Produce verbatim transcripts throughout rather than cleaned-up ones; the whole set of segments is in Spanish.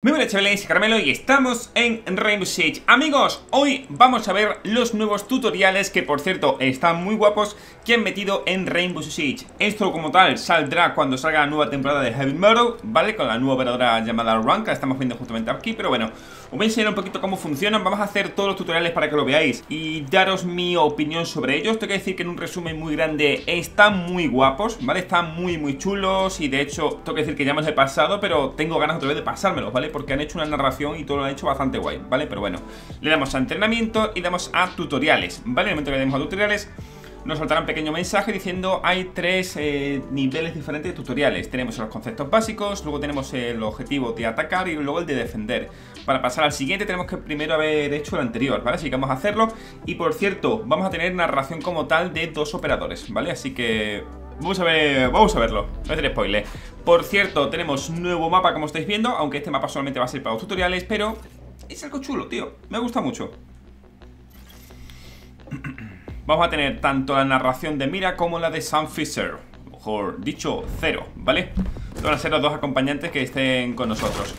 Muy buenas chavales, Carmelo y estamos en Rainbow Siege. Amigos, hoy vamos a ver los nuevos tutoriales que por cierto están muy guapos que han metido en Rainbow Siege. Esto como tal saldrá cuando salga la nueva temporada de Heavy Mettle, ¿vale? Con la nueva operadora llamada Ram, que la estamos viendo justamente aquí, pero bueno, os voy a enseñar un poquito cómo funcionan. Vamos a hacer todos los tutoriales para que lo veáis y daros mi opinión sobre ellos. Tengo que decir que en un resumen muy grande están muy guapos, ¿vale? Están muy muy chulos y de hecho tengo que decir que ya me los he pasado, pero tengo ganas otra vez de pasármelos, ¿vale? Porque han hecho una narración y todo lo han hecho bastante guay, ¿vale? Pero bueno, le damos a entrenamiento y le damos a tutoriales, ¿vale? En el momento que le demos a tutoriales nos soltará un pequeño mensaje diciendo hay tres eh, niveles diferentes de tutoriales. Tenemos los conceptos básicos, luego tenemos el objetivo de atacar y luego el de defender. Para pasar al siguiente tenemos que primero haber hecho el anterior, ¿vale? Así que vamos a hacerlo. Y por cierto, vamos a tener narración como tal de dos operadores, ¿vale? Así que... Vamos a ver, vamos a verlo, no hacer spoiler. Por cierto, tenemos nuevo mapa como estáis viendo, aunque este mapa solamente va a ser para los tutoriales, pero es algo chulo, tío, me gusta mucho. Vamos a tener tanto la narración de Mira como la de Sam Fisher, mejor dicho, cero, ¿vale? Van a ser los dos acompañantes que estén con nosotros.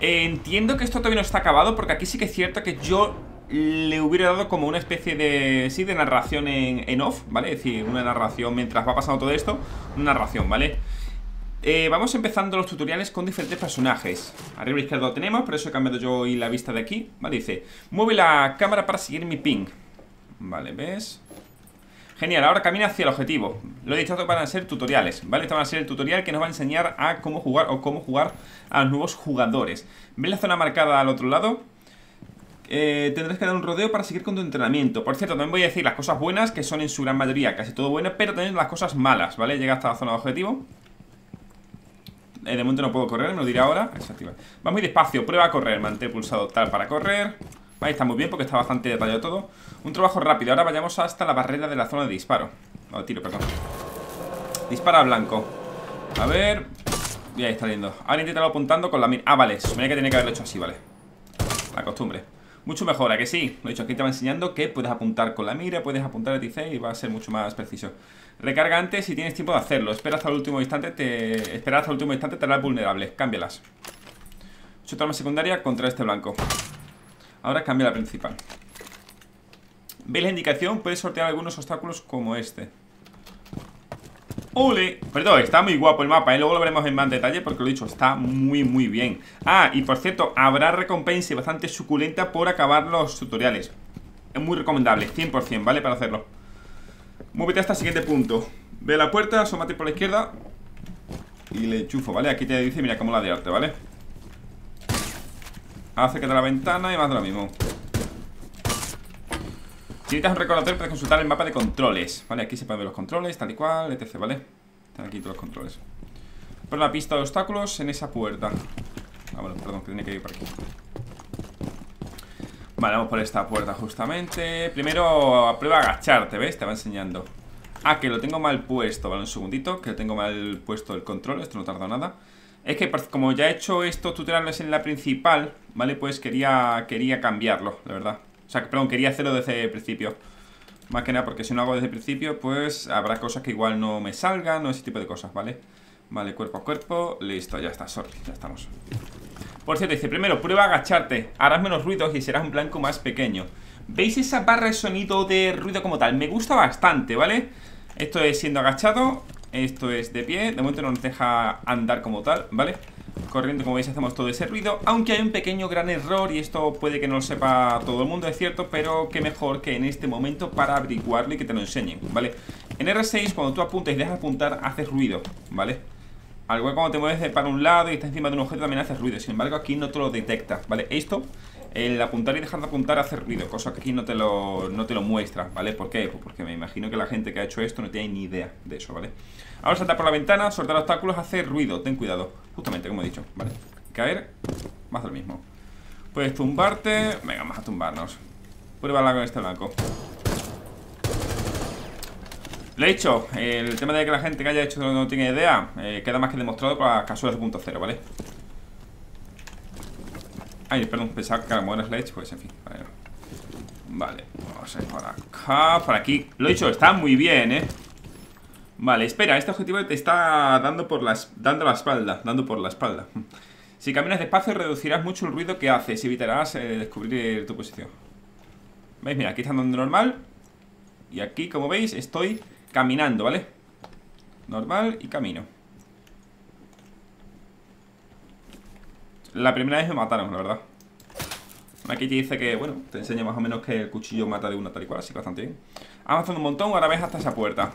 Entiendo que esto todavía no está acabado, porque aquí sí que es cierto que yo... le hubiera dado como una especie de... sí, de narración en, en off, ¿vale? Es decir, una narración mientras va pasando todo esto. Una narración, ¿vale? Eh, vamos empezando los tutoriales con diferentes personajes. Arriba a la izquierda lo tenemos, por eso he cambiado yo hoy la vista de aquí, ¿vale? Dice, mueve la cámara para seguir mi ping. Vale, ¿ves? Genial, ahora camina hacia el objetivo. Lo he dicho, van a ser tutoriales, ¿vale? Esto va a ser el tutorial que nos va a enseñar a cómo jugar o cómo jugar a los nuevos jugadores. ¿Ves la zona marcada al otro lado? Eh, tendrás que dar un rodeo para seguir con tu entrenamiento. Por cierto, también voy a decir las cosas buenas, que son en su gran mayoría casi todo buenas, pero también las cosas malas, ¿vale? Llega hasta la zona de objetivo. eh, De momento no puedo correr, me lo diré ahora. Desactiva. Va muy despacio, prueba a correr. Mantén pulsado tal para correr. Ahí está muy bien porque está bastante detallado todo. Un trabajo rápido, ahora vayamos hasta la barrera de la zona de disparo. No, tiro, perdón. Dispara a blanco. A ver... ya está lindo. Ahora intentarlo apuntando con la mira. Ah, vale, suponía que tenía que haberlo hecho así, ¿vale? La costumbre. Mucho mejor, ¿a que sí? Lo he dicho, aquí te va enseñando que puedes apuntar con la mira, puedes apuntar el T C y va a ser mucho más preciso. Recarga antes si tienes tiempo de hacerlo. Espera hasta el último instante, te... Espera hasta el último instante te hará vulnerable. Cámbialas. Ocho tramas secundarias contra este blanco. Ahora cambia la principal. ¿Veis la indicación? Puedes sortear algunos obstáculos como este. ¡Ole! Perdón, está muy guapo el mapa, ¿eh? Luego lo veremos en más detalle porque lo he dicho, está muy muy bien. Ah, y por cierto, habrá recompensa bastante suculenta por acabar los tutoriales. Es muy recomendable, cien por cien, ¿vale? Para hacerlo. Muévete hasta el siguiente punto. Ve a la puerta, asómate por la izquierda y le enchufo, ¿vale? Aquí te dice, mira cómo la de arte, ¿vale? Acércate a la ventana y más de lo mismo. Si necesitas un recordatorio para consultar el mapa de controles, ¿vale? Aquí se pueden ver los controles, tal y cual, etcétera, ¿vale? Están aquí todos los controles. Pon la pista de obstáculos en esa puerta. Ah, bueno, perdón, que tiene que ir por aquí. Vale, vamos por esta puerta justamente. Primero prueba a agacharte, ¿ves? Te va enseñando. Ah, que lo tengo mal puesto, vale, un segundito. Que lo tengo mal puesto el control, esto no tarda nada. Es que como ya he hecho estos tutoriales en la principal, ¿vale? Pues quería, quería cambiarlo, la verdad. O sea, perdón, quería hacerlo desde el principio. Más que nada porque si no hago desde el principio, pues habrá cosas que igual no me salgan o ese tipo de cosas, ¿vale? Vale, cuerpo a cuerpo, listo, ya está, sorry, ya estamos. Por cierto, dice, primero, prueba a agacharte. Harás menos ruidos y serás un blanco más pequeño. ¿Veis esa barra de sonido de ruido como tal? Me gusta bastante, ¿vale? Esto es siendo agachado, esto es de pie. De momento no nos deja andar como tal, ¿vale? Corriendo, como veis, hacemos todo ese ruido. Aunque hay un pequeño gran error, y esto puede que no lo sepa todo el mundo, es cierto, pero qué mejor que en este momento para averiguarlo y que te lo enseñen, ¿vale? En R seis, cuando tú apuntas y dejas apuntar, haces ruido, ¿vale? Al igual cuando te mueves de para un lado y estás encima de un objeto también haces ruido. Sin embargo, aquí no te lo detecta, ¿vale? Esto, el apuntar y dejar de apuntar hace ruido, cosa que aquí no te lo, no te lo muestra, ¿vale? ¿Por qué? Pues porque me imagino que la gente que ha hecho esto no tiene ni idea de eso, ¿vale? Ahora saltar por la ventana, soltar obstáculos, hacer ruido, ten cuidado. Justamente, como he dicho, ¿vale? Caer, más de lo mismo. Puedes tumbarte, venga, vamos a tumbarnos. Pruébala con este blanco. Lo he hecho, el tema de que la gente que haya hecho no tiene idea, eh, queda más que demostrado con la casual dos punto cero, ¿vale? Ay, perdón, pensaba que como era Sledge, pues en fin, vale. Vale, vamos a ir por acá, por aquí. Lo he hecho, está muy bien, ¿eh? Vale, espera, este objetivo te está dando por la, dando la espalda, dando por la espalda. Si caminas despacio reducirás mucho el ruido que haces y evitarás eh, descubrir tu posición. ¿Veis? Mira, aquí está andando normal. Y aquí, como veis, estoy caminando, ¿vale? Normal y camino. La primera vez me mataron, la verdad. Aquí te dice que, bueno, te enseña más o menos que el cuchillo mata de una tal y cual, así bastante bien. Avanzando un montón, ahora ves hasta esa puerta.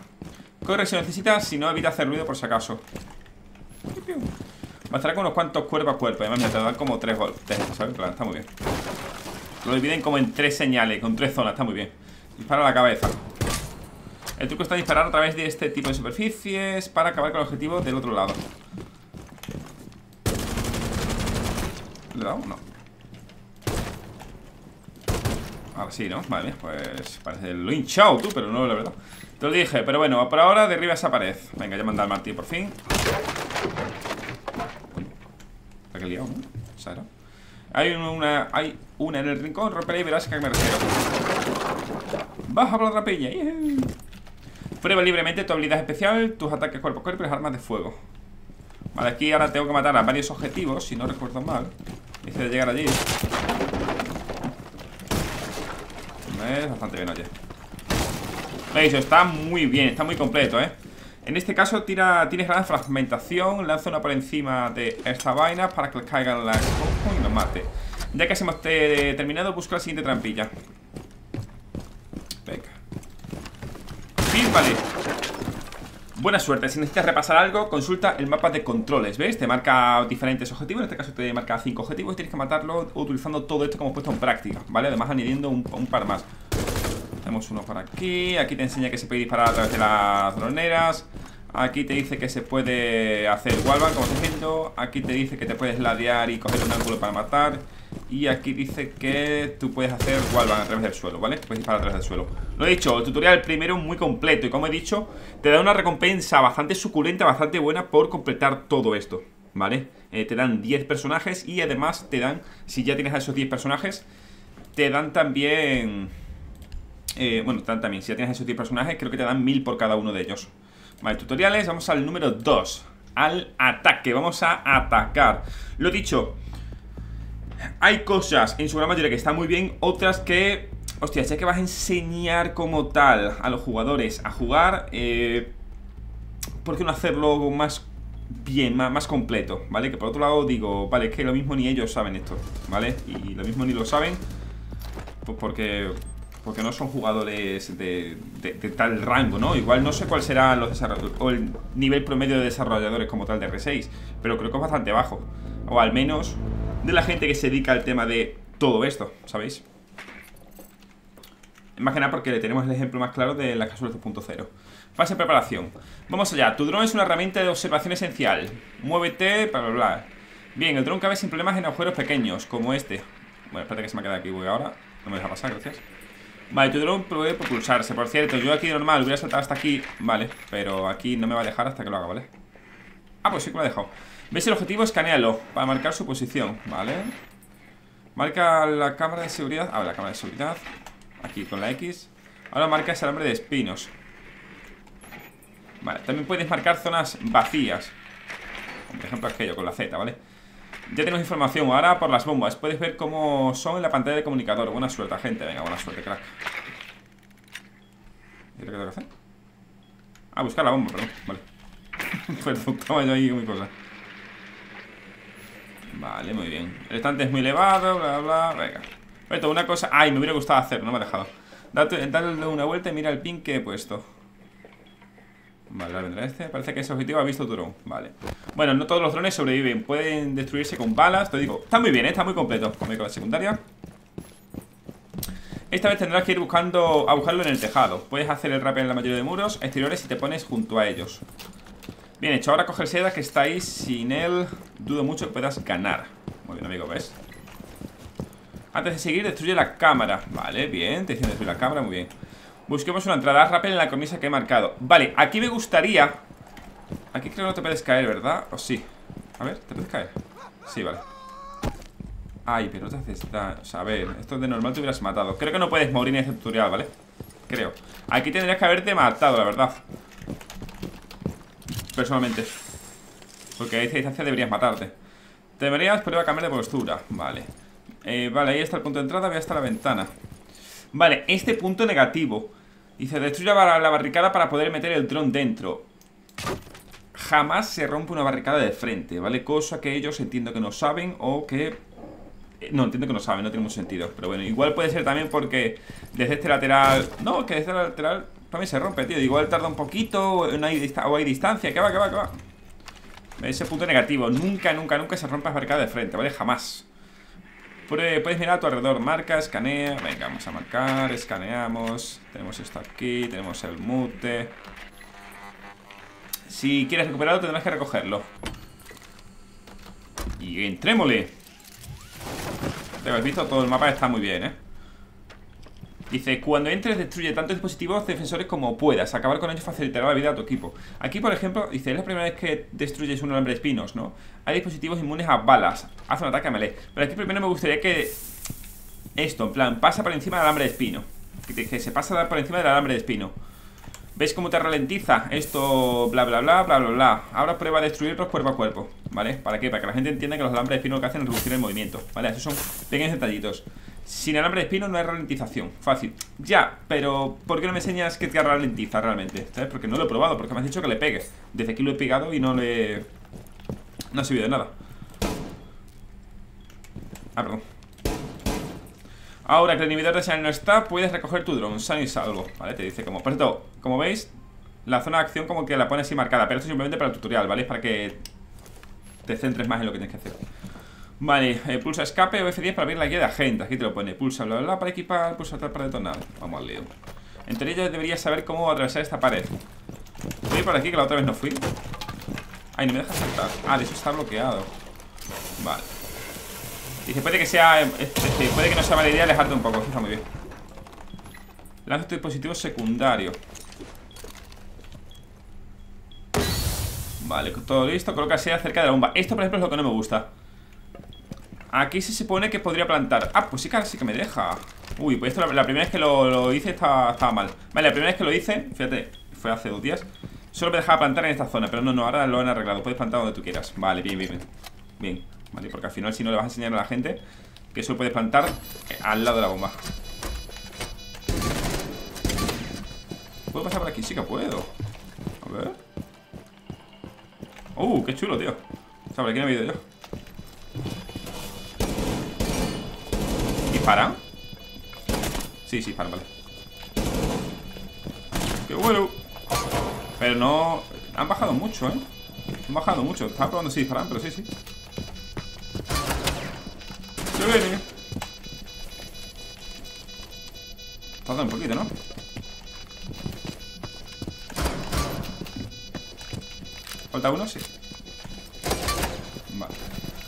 Corre si necesitas, si no evita hacer ruido por si acaso. Bastará con unos cuantos cuerpo a cuerpo. Además, me te dan como tres golpes, ¿sabes? Claro, está muy bien. Lo dividen como en tres señales, con tres zonas, está muy bien. Dispara a la cabeza. El truco está disparar a través de este tipo de superficies para acabar con el objetivo del otro lado. ¿Le damos? No. Ahora sí, ¿no? Vale, pues parece el hinchado tú, pero no, la verdad. Te lo dije, pero bueno, por ahora derriba esa pared. Venga, ya manda al Martín por fin. Uy, está que liado, ¿no? Sara. Hay una, hay una en el rincón, rompela y verás que me refiero. Baja por la rapiña. Yeah. Prueba libremente tu habilidad especial, tus ataques cuerpo a cuerpo y las armas de fuego. Vale, aquí ahora tengo que matar a varios objetivos, si no recuerdo mal. Dice de llegar allí. Es bastante bien, oye. ¿Veis? Está muy bien, está muy completo, ¿eh? En este caso tira, tienes gran fragmentación. Lanza una por encima de esta vaina para que les caigan las cosas y los mate. Ya que hemos eh, terminado, busca la siguiente trampilla. Venga. Sí, vale. Buena suerte, si necesitas repasar algo, consulta el mapa de controles, ¿veis? Te marca diferentes objetivos, en este caso te marca cinco objetivos y tienes que matarlo utilizando todo esto que hemos puesto en práctica, ¿vale? Además añadiendo un, un par más. Tenemos uno por aquí, aquí te enseña que se puede disparar a través de las droneras. Aquí te dice que se puede hacer wallbang, como estoy viendo. Aquí te dice que te puedes ladear y coger un ángulo para matar. Y aquí dice que tú puedes hacer wallbang a través del suelo, ¿vale? Puedes disparar a través del suelo. Lo he dicho, el tutorial primero muy completo. Y como he dicho, te da una recompensa bastante suculenta, bastante buena por completar todo esto, ¿vale? Eh, te dan diez personajes y además te dan, si ya tienes a esos diez personajes, te dan también... Eh, bueno, te dan también, si ya tienes a esos diez personajes, creo que te dan mil por cada uno de ellos. Vale, tutoriales, vamos al número dos. Al ataque, vamos a atacar. Lo dicho, hay cosas en su gran mayoría que están muy bien, otras que, hostia, ya que vas a enseñar como tal a los jugadores a jugar, eh, ¿por qué no hacerlo más bien, más, más completo? ¿Vale? Que por otro lado digo, vale, es que lo mismo ni ellos saben esto, ¿vale? Y lo mismo ni lo saben, pues porque... Porque no son jugadores de, de, de tal rango, ¿no? Igual no sé cuál será los o el nivel promedio de desarrolladores como tal de R seis, pero creo que es bastante bajo. O al menos de la gente que se dedica al tema de todo esto, ¿sabéis? Más que nada porque tenemos el ejemplo más claro de la casual dos punto cero. Fase de preparación. Vamos allá. Tu dron es una herramienta de observación esencial. Muévete, bla, bla, bla. Bien, el dron cabe sin problemas en agujeros pequeños, como este. Bueno, espérate que se me ha quedado aquí, voy ahora. No me deja pasar, gracias. Vale, tu dron puede propulsarse, por cierto. Yo aquí normal hubiera saltado hasta aquí, vale. Pero aquí no me va a dejar hasta que lo haga, ¿vale? Ah, pues sí que me ha dejado. ¿Ves el objetivo? Escanealo para marcar su posición, ¿vale? Marca la cámara de seguridad. Ah, la cámara de seguridad. Aquí con la X. Ahora marca ese alambre de espinos. Vale, también puedes marcar zonas vacías, como por ejemplo aquello con la Z, ¿vale? Ya tenemos información, ahora por las bombas. Puedes ver cómo son en la pantalla del comunicador. Buena suerte, gente, venga, buena suerte, crack. ¿Y lo que tengo que hacer? Ah, buscar la bomba, perdón, vale. Perdón, estaba yo ahí con mi cosa. Vale, muy bien. El estante es muy elevado, bla, bla, bla. Venga. Pero una cosa... Ay, me hubiera gustado hacer, no me ha dejado. Date, dale una vuelta y mira el pin que he puesto. Vale, ahora vendrá este. Parece que ese objetivo ha visto tu dron. Vale. Bueno, no todos los drones sobreviven. Pueden destruirse con balas. Te digo, está muy bien, ¿eh? Está muy completo. Conmigo la secundaria. Esta vez tendrás que ir buscando, a buscarlo en el tejado. Puedes hacer el rappel en la mayoría de muros exteriores si te pones junto a ellos. Bien hecho. Ahora coge el seda que está ahí. Sin él, dudo mucho que puedas ganar. Muy bien, amigo, ¿ves? Antes de seguir, destruye la cámara. Vale, bien. Te dicen destruir la cámara, muy bien. Busquemos una entrada rápida en la cornisa que he marcado. Vale, aquí me gustaría. Aquí creo que no te puedes caer, ¿verdad? O sí. A ver, ¿te puedes caer? Sí, vale. Ay, pero te haces daño. O sea, a ver, esto de normal te hubieras matado. Creo que no puedes morir en este tutorial, ¿vale? Creo. Aquí tendrías que haberte matado, la verdad. Personalmente. Porque a esta distancia deberías matarte. Deberíamos poder cambiar de postura. Vale, eh, vale, ahí está el punto de entrada. Voy hasta la ventana. Vale, este punto negativo. Dice, destruya la barricada para poder meter el dron dentro. Jamás se rompe una barricada de frente, ¿vale? Cosa que ellos entiendo que no saben o que... No, entiendo que no saben, no tiene mucho sentido. Pero bueno, igual puede ser también porque desde este lateral... No, que desde el lateral también se rompe, tío. Igual tarda un poquito no hay dista... o hay distancia. Que va, que va, que va. Ese punto negativo. Nunca, nunca, nunca se rompe la barricada de frente, ¿vale? Jamás. Puedes mirar a tu alrededor, marca, escanea. Venga, vamos a marcar, escaneamos. Tenemos esto aquí, tenemos el mute. Si quieres recuperarlo tendrás que recogerlo. Y entrémosle. Te habéis visto, todo el mapa está muy bien, eh. Dice, cuando entres destruye tantos dispositivos defensores como puedas. Acabar con ellos facilitará la vida a tu equipo. Aquí, por ejemplo, dice, es la primera vez que destruyes un alambre de espinos, ¿no? Hay dispositivos inmunes a balas. Haz un ataque a melee. Pero aquí primero me gustaría que... Esto, en plan, pasa por encima del alambre de espino. Que, que se pasa por encima del alambre de espino. ¿Ves cómo te ralentiza? Esto, bla, bla, bla, bla, bla, bla. Ahora prueba a destruirlos cuerpo a cuerpo, ¿vale? ¿Para qué? Para que la gente entienda que los alambres de espino lo que hacen es reducir el movimiento, ¿vale? Esos son pequeños detallitos. Sin alambre de espino no hay ralentización. Fácil. Ya, pero ¿por qué no me enseñas que te ralentiza realmente? ¿Sabes? Porque no lo he probado, porque me has dicho que le pegues. Desde aquí lo he pegado y no le... No ha servido de nada. Ah, perdón. Ahora que el inhibidor de señal no está, puedes recoger tu drone, sano y salvo. Vale, te dice como... Por cierto, como veis, la zona de acción como que la pone así marcada. Pero esto simplemente para el tutorial, ¿vale? Es para que te centres más en lo que tienes que hacer. Vale, eh, pulsa escape o F diez para abrir la guía de agenda. Aquí te lo pone, pulsa bla bla bla para equipar, pulsa tal para detonar. Vamos al lío. En teoría ya deberías saber cómo atravesar esta pared. Voy por aquí que la otra vez no fui. Ay, no me deja saltar. Ah, de eso está bloqueado. Vale. Dice, puede que sea este, puede que no sea mala idea alejarte un poco, está muy bien. Lanza tu dispositivo secundario. Vale, todo listo, coloca sea cerca de la bomba. Esto por ejemplo es lo que no me gusta. Aquí sí se supone que podría plantar. Ah, pues sí que, sí que me deja. Uy, pues esto la, la primera vez que lo, lo hice estaba, estaba mal. Vale, la primera vez que lo hice, fíjate, fue hace dos días. Solo me dejaba plantar en esta zona, pero no, no, ahora lo han arreglado. Puedes plantar donde tú quieras. Vale, bien, bien, bien. Bien, vale, porque al final si no le vas a enseñar a la gente que solo puedes plantar al lado de la bomba. ¿Puedo pasar por aquí? Sí que puedo. A ver. Uh, qué chulo, tío. O sea, por aquí no he ido yo. ¿Para? Sí, sí, para, vale. ¡Qué bueno! Pero no... Han bajado mucho, ¿eh? Han bajado mucho. Estaba probando si disparan, pero sí, sí. ¡Se viene! Tarda un poquito, ¿no? ¿Falta uno? Sí. Vale.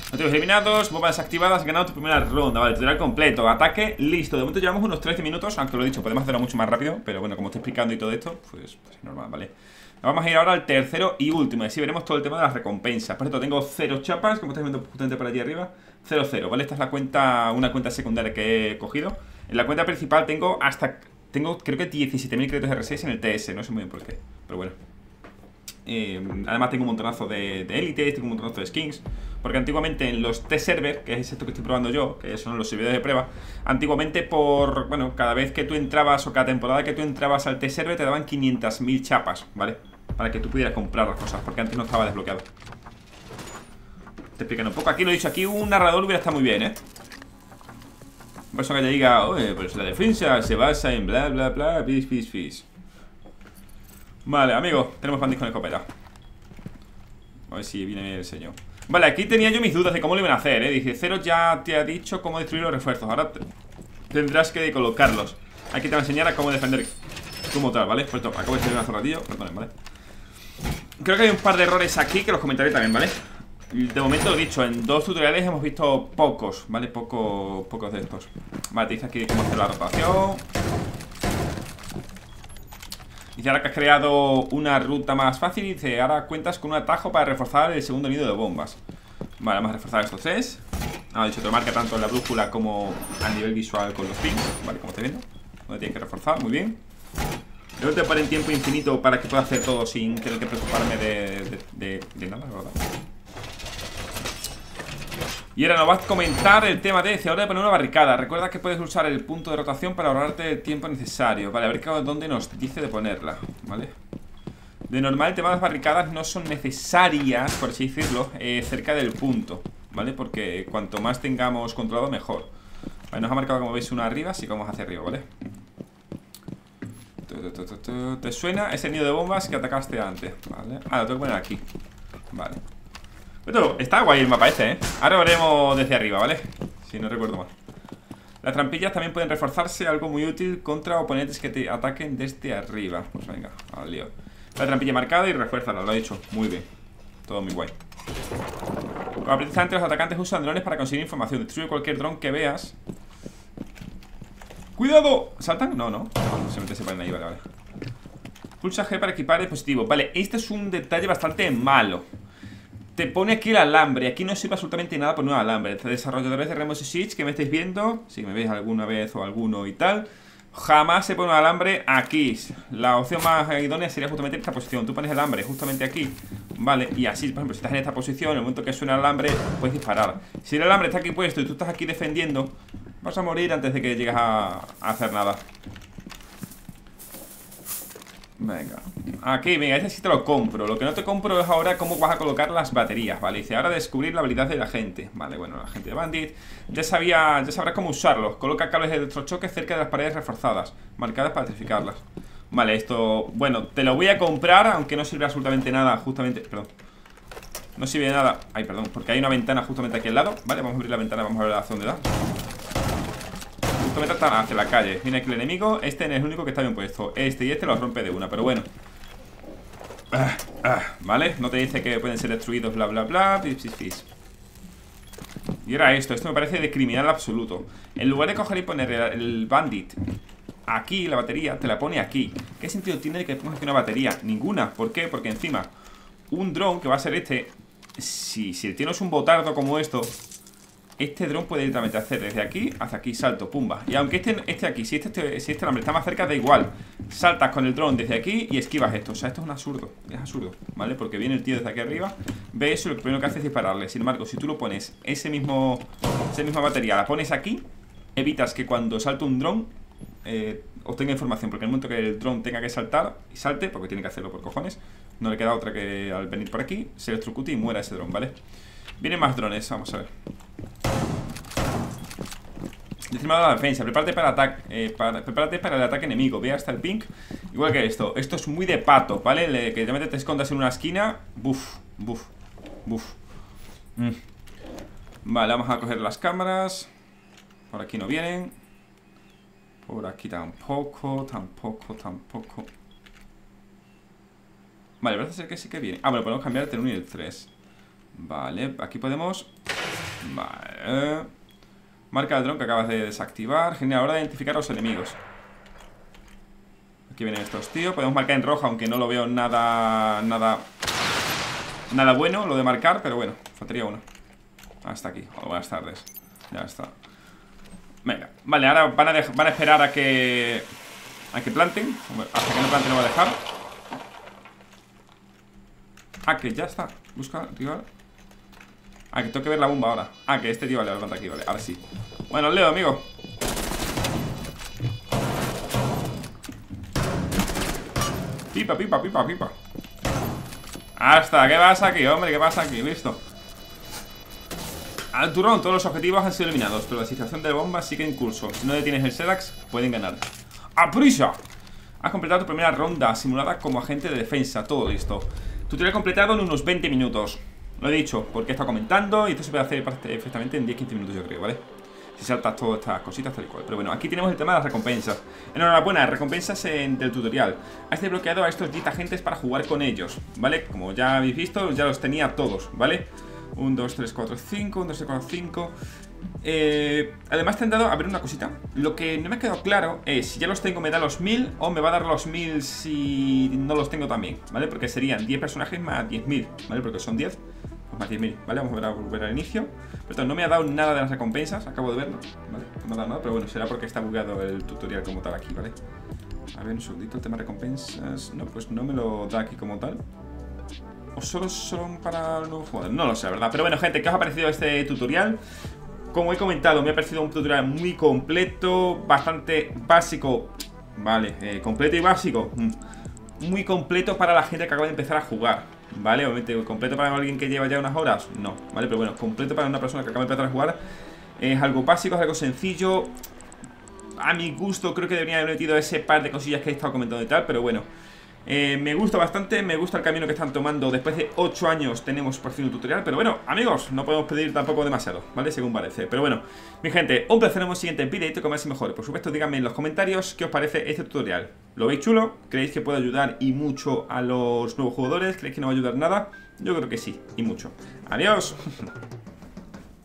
Objetivos eliminados, bombas desactivadas, ganado tu primera ronda. Vale, tutorial completo, ataque, listo. De momento llevamos unos trece minutos, aunque lo he dicho, podemos hacerlo mucho más rápido. Pero bueno, como estoy explicando y todo esto, pues, pues es normal, ¿vale? Vamos a ir ahora al tercero y último. Y así veremos todo el tema de las recompensas. Por cierto, tengo cero chapas, como estáis viendo justamente por allí arriba. Cero, cero, ¿vale? Esta es la cuenta, una cuenta secundaria que he cogido. En la cuenta principal tengo hasta, tengo creo que diecisiete mil créditos R seis en el T S. No sé muy bien por qué, pero bueno. Eh, además tengo un montonazo de, de élites, tengo un montonazo de skins. Porque antiguamente en los T-Server, que es esto que estoy probando yo, que son los servidores de prueba, antiguamente por, bueno, cada vez que tú entrabas o cada temporada que tú entrabas al T-Server te daban quinientas mil chapas, ¿vale? Para que tú pudieras comprar las cosas, porque antes no estaba desbloqueado. Te explican un poco, aquí lo he dicho, aquí un narrador hubiera estado muy bien, ¿eh? Por eso que te diga, oye, pues la defensa se basa en bla bla bla, pis pis pis. Vale, amigos, tenemos bandits con escopeta. A ver si viene el señor. Vale, aquí tenía yo mis dudas de cómo lo iban a hacer, ¿eh? Dice, Cero ya te ha dicho cómo destruir los refuerzos. Ahora tendrás que colocarlos. Aquí te voy a enseñar a cómo defender tu motor, ¿vale? Pues top, acabo de hacer una zorradillo. Perdonen, ¿vale? Creo que hay un par de errores aquí que los comentaré también, ¿vale? De momento lo he dicho, en dos tutoriales hemos visto pocos, ¿vale? Poco, pocos de estos. Vale, te dice aquí cómo hacer la rotación. Dice, ahora que has creado una ruta más fácil, dice, ahora cuentas con un atajo para reforzar el segundo nido de bombas. Vale, vamos a reforzar estos tres. Ah, de hecho, te marca tanto en la brújula como a nivel visual con los pins. Vale, como estáis viendo, donde tienes que reforzar, muy bien. Luego te ponen tiempo infinito para que pueda hacer todo sin tener que preocuparme de, de, de, de nada, la verdad. Y ahora nos vas a comentar el tema de si ahora de poner una barricada. Recuerda que puedes usar el punto de rotación para ahorrarte el tiempo necesario. Vale, a ver dónde nos dice de ponerla. Vale. De normal el tema de las barricadas no son necesarias, por así decirlo, eh, cerca del punto, ¿vale? Porque cuanto más tengamos controlado, mejor. Vale, nos ha marcado, como veis, una arriba, así que vamos hacia arriba, ¿vale? ¿Te suena ese nido de bombas que atacaste antes? Vale. Ah, lo tengo que poner aquí. Vale. Pero está guay el mapa este, ¿eh? Ahora lo veremos desde arriba, ¿vale? Si no recuerdo mal. Las trampillas también pueden reforzarse, algo muy útil contra oponentes que te ataquen desde arriba. Pues venga, al lío. La trampilla marcada y refuérzala, lo he hecho. Muy bien. Todo muy guay. Como aprendiste antes, los atacantes usan drones para conseguir información. Destruye cualquier dron que veas. ¡Cuidado! ¿Saltan? No, no. Se meten, se ponen ahí, vale, vale. Pulsa G para equipar dispositivos. Vale, este es un detalle bastante malo. Te pone aquí el alambre. Aquí no sirve absolutamente nada poner un alambre. Desarrolladores de Rainbow Six Siege que me estáis viendo, si me veis alguna vez o alguno y tal, jamás se pone un alambre aquí. La opción más idónea sería justamente esta posición. Tú pones el alambre justamente aquí, vale, y así, por ejemplo, si estás en esta posición, en el momento que suena el alambre, puedes disparar. Si el alambre está aquí puesto y tú estás aquí defendiendo, vas a morir antes de que llegues a, a hacer nada. Venga, aquí, venga, este sí te lo compro. Lo que no te compro es ahora cómo vas a colocar las baterías, ¿vale? Dice, ahora descubrir la habilidad de la gente. Vale, bueno, la gente de Bandit ya sabía, ya sabrás cómo usarlos. Coloca cables de electrochoque cerca de las paredes reforzadas, marcadas para electrificarlas. Vale, esto, bueno, te lo voy a comprar, aunque no sirve absolutamente nada, justamente, perdón. No sirve de nada, ay, perdón, porque hay una ventana justamente aquí al lado. Vale, vamos a abrir la ventana, vamos a ver hacia dónde da. Justamente hasta hacia la calle. Viene aquí el enemigo. Este es el único que está bien puesto. Este y este los rompe de una, pero bueno. ah, ah, Vale, no te dice que pueden ser destruidos, bla, bla, bla. Y era esto, esto me parece de criminal absoluto. En lugar de coger y poner el, el Bandit aquí, la batería, te la pone aquí. ¿Qué sentido tiene que pongas aquí una batería? Ninguna, ¿por qué? Porque encima un drone que va a ser este, Si, si tienes un botardo como esto, este dron puede directamente hacer desde aquí hasta aquí, salto, pumba. Y aunque este, este aquí, si este, este, si este alambre está más cerca, da igual. Saltas con el dron desde aquí y esquivas esto. O sea, esto es un absurdo, es absurdo, ¿vale? Porque viene el tío desde aquí arriba, ve eso y lo primero que hace es dispararle. Sin embargo, si tú lo pones, ese mismo, esa misma batería la pones aquí, evitas que cuando salte un dron eh, obtenga información. Porque en el momento que el dron tenga que saltar y salte, porque tiene que hacerlo por cojones, no le queda otra que al venir por aquí se electrocute y muera ese dron, ¿vale? Vienen más drones, vamos a ver. Encima de la defensa, prepárate para, ataque, eh, para, prepárate para el ataque enemigo. Ve hasta el pink, igual que esto. Esto es muy de pato, ¿vale? Le, que realmente te escondas en una esquina. Buf, buf, buf. mm. Vale, vamos a coger las cámaras. Por aquí no vienen. Por aquí tampoco, tampoco, tampoco. Vale, parece que sí que viene. Ah, bueno, podemos cambiar el uno y el tres. Vale, aquí podemos. Vale. Marca el dron que acabas de desactivar. Genial, ahora identificar a los enemigos. Aquí vienen estos tíos. Podemos marcar en roja, aunque no lo veo nada, nada, nada bueno lo de marcar, pero bueno, faltaría uno. Hasta aquí, oh, buenas tardes. Ya está. Venga, vale, ahora van a, van a esperar a que A que planten. Hasta que no planten no va a dejar. Ah, que ya está. Busca rival. Ah, que tengo que ver la bomba ahora. Ah, que este tío, vale, levanta aquí, vale, ahora sí. Bueno, Leo, amigo. Pipa, pipa, pipa, pipa. Hasta, ¿qué pasa aquí, hombre? ¿Qué pasa aquí? Listo. Al turrón, todos los objetivos han sido eliminados, pero la situación de bombas sigue en curso. Si no detienes el Sedax, pueden ganar. ¡A prisa! Has completado tu primera ronda simulada como agente de defensa. Todo listo. Tú te lo has completado en unos veinte minutos. Lo he dicho, porque está comentando. Y esto se puede hacer perfectamente en diez a quince minutos, yo creo, ¿vale? Si saltas todas estas cositas, tal y cual. Pero bueno, aquí tenemos el tema de las recompensas. Enhorabuena, recompensas en, del tutorial. Has desbloqueado a estos diez agentes para jugar con ellos, ¿vale? Como ya habéis visto, ya los tenía todos, ¿vale? uno, dos, tres, cuatro, cinco. uno, dos, tres, cuatro, cinco. Eh, además te han dado, a ver, una cosita. Lo que no me ha quedado claro es si ya los tengo me da los mil o me va a dar los mil si no los tengo también, ¿vale? Porque serían diez personajes más diez mil, ¿vale? Porque son diez, pues más diez mil, ¿vale? Vamos a volver al inicio. Pero no me ha dado nada de las recompensas, acabo de verlo, ¿vale? No me ha dado nada, pero bueno, será porque está bugueado el tutorial como tal aquí, ¿vale? A ver, un segundito, el tema de recompensas. No, pues no me lo da aquí como tal. ¿O solo son para los nuevos jugadores? No lo sé, la verdad. Pero bueno, gente, ¿qué os ha parecido este tutorial? Como he comentado, me ha parecido un tutorial muy completo, bastante básico. Vale, eh, completo y básico. Muy completo para la gente que acaba de empezar a jugar, ¿vale? Obviamente, ¿completo para alguien que lleva ya unas horas? No, ¿vale? Pero bueno, completo para una persona que acaba de empezar a jugar. Es algo básico, es algo sencillo. A mi gusto, creo que debería haber metido ese par de cosillas que he estado comentando y tal, pero bueno. Eh, me gusta bastante, me gusta el camino que están tomando. Después de ocho años tenemos por fin un tutorial. Pero bueno, amigos, no podemos pedir tampoco demasiado, ¿vale? Según parece, pero bueno. Mi gente, un placer en el siguiente videito, que más y mejor. Por supuesto, díganme en los comentarios qué os parece este tutorial. ¿Lo veis chulo? ¿Creéis que puede ayudar y mucho a los nuevos jugadores? ¿Creéis que no va a ayudar nada? Yo creo que sí, y mucho. ¡Adiós!